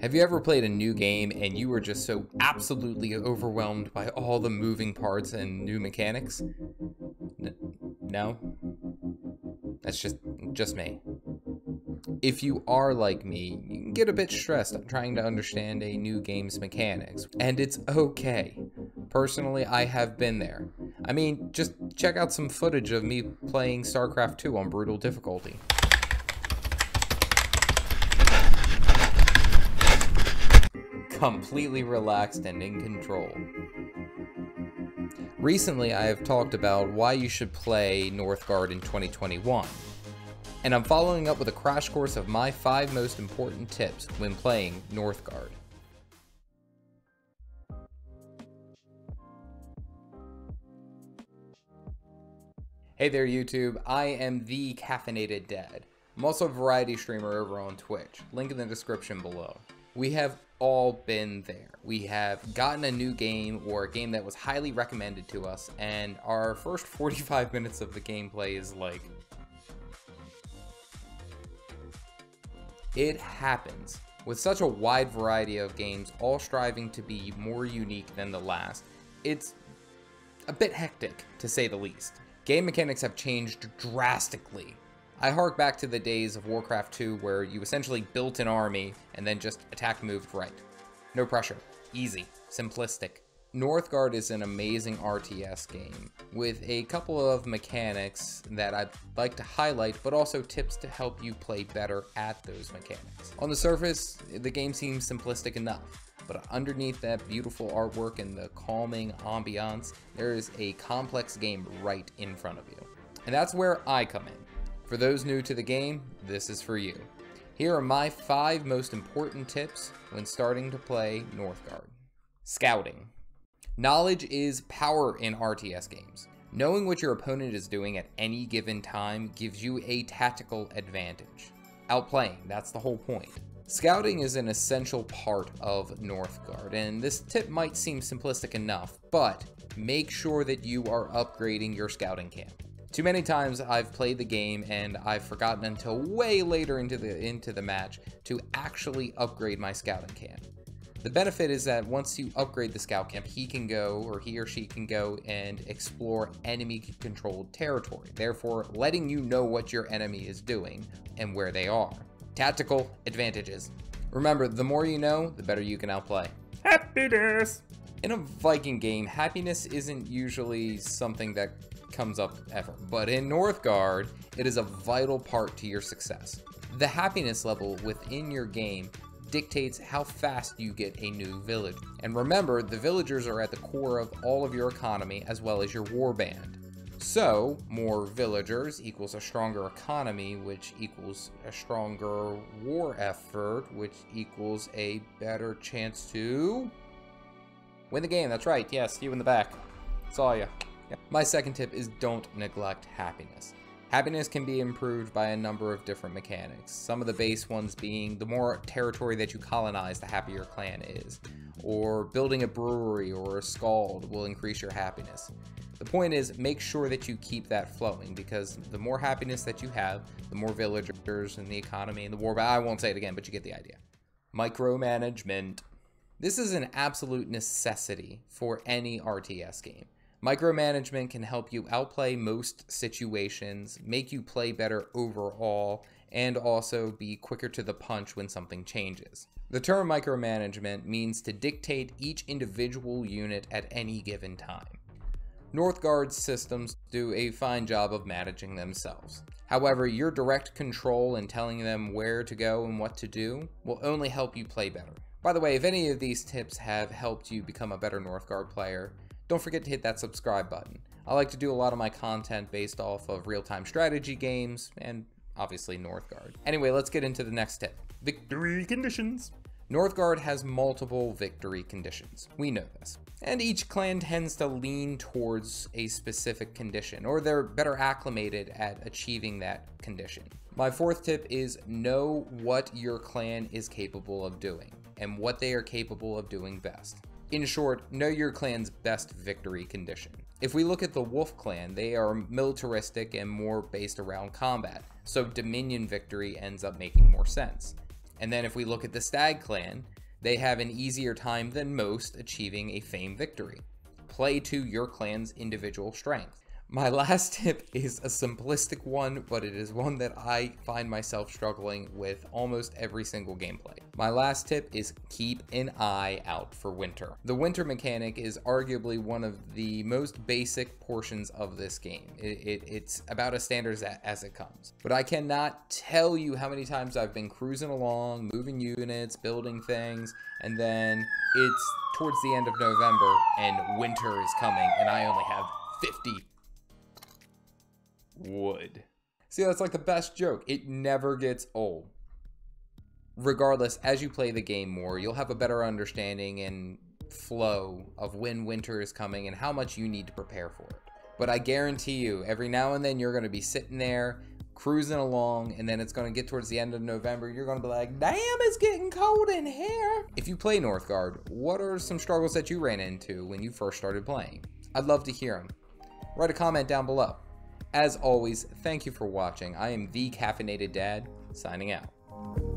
Have you ever played a new game and you were just so absolutely overwhelmed by all the moving parts and new mechanics? No? That's just me. If you are like me, you can get a bit stressed trying to understand a new game's mechanics, and it's okay. Personally, I have been there. I mean, just check out some footage of me playing StarCraft 2 on brutal difficulty. Completely relaxed and in control. Recently, I have talked about why you should play Northgard in 2021. And I'm following up with a crash course of my 5 most important tips when playing Northgard. Hey there YouTube, I am the Caffeinated Dad. I'm also a variety streamer over on Twitch, link in the description below. We have all been there. We have gotten a new game or a game that was highly recommended to us, and our first 45 minutes of the gameplay is like, it happens. With such a wide variety of games, all striving to be more unique than the last, it's a bit hectic, to say the least. Game mechanics have changed drastically. I hark back to the days of Warcraft 2 where you essentially built an army and then just attack moved right. No pressure, easy, simplistic. Northgard is an amazing RTS game with a couple of mechanics that I'd like to highlight, but also tips to help you play better at those mechanics. On the surface, the game seems simplistic enough, but underneath that beautiful artwork and the calming ambiance, there is a complex game right in front of you. And that's where I come in. For those new to the game, this is for you. Here are my 5 most important tips when starting to play Northgard. Scouting. Knowledge is power in RTS games. Knowing what your opponent is doing at any given time gives you a tactical advantage. Outplaying, that's the whole point. Scouting is an essential part of Northgard, and this tip might seem simplistic enough, but make sure that you are upgrading your scouting camp. Too many times I've played the game and I've forgotten until way later into the match to actually upgrade my scouting camp. The benefit is that once you upgrade the scout camp, he or she can go and explore enemy-controlled territory, therefore letting you know what your enemy is doing and where they are. Tactical advantages. Remember, the more you know, the better you can outplay. Happiness! In a Viking game, happiness isn't usually something that comes up ever, but in Northgard, it is a vital part to your success. The happiness level within your game dictates how fast you get a new village. And remember, the villagers are at the core of all of your economy as well as your warband. So, more villagers equals a stronger economy, which equals a stronger war effort, which equals a better chance to win the game. That's right, yes, you in the back. Saw ya. My second tip is don't neglect happiness. Happiness can be improved by a number of different mechanics, some of the base ones being the more territory that you colonize, the happier your clan is, or building a brewery or a scald will increase your happiness. The point is, make sure that you keep that flowing, because the more happiness that you have, the more villagers and the economy and the war, but I won't say it again, but you get the idea. Micromanagement. This is an absolute necessity for any RTS game. Micromanagement can help you outplay most situations, make you play better overall, and also be quicker to the punch when something changes. The term micromanagement means to dictate each individual unit at any given time. Northgard's systems do a fine job of managing themselves. However, your direct control and telling them where to go and what to do will only help you play better. By the way, if any of these tips have helped you become a better Northgard player, don't forget to hit that subscribe button. I like to do a lot of my content based off of real-time strategy games and obviously Northgard. Anyway, let's get into the next tip. Victory conditions. Northgard has multiple victory conditions. We know this. And each clan tends to lean towards a specific condition, or they're better acclimated at achieving that condition. My fourth tip is know what your clan is capable of doing and what they are capable of doing best. In short, know your clan's best victory condition. If we look at the Wolf Clan, they are militaristic and more based around combat, so Dominion victory ends up making more sense. And then if we look at the Stag Clan, they have an easier time than most achieving a fame victory. Play to your clan's individual strength. My last tip is a simplistic one, but it is one that I find myself struggling with almost every single gameplay. My last tip is keep an eye out for winter. The winter mechanic is arguably one of the most basic portions of this game. It's about as standard as it comes. But I cannot tell you how many times I've been cruising along, moving units, building things, and then it's towards the end of November and winter is coming and I only have 50 wood. See, that's like the best joke. It never gets old. Regardless, as you play the game more, you'll have a better understanding and flow of when winter is coming and how much you need to prepare for it. But I guarantee you, every now and then you're going to be sitting there cruising along, and then it's going to get towards the end of November. You're going to be like, damn, it's getting cold in here. If you play Northgard, what are some struggles that you ran into when you first started playing? I'd love to hear them. Write a comment down below. As always, thank you for watching. I am the Caffeinated Dad, signing out.